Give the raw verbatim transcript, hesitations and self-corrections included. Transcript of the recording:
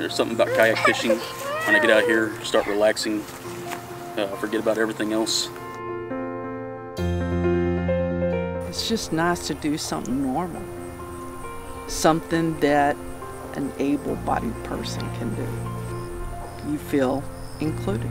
There's something about kayak fishing. When I get out here, start relaxing, uh, forget about everything else. It's just nice to do something normal, something that an able-bodied person can do. You feel included.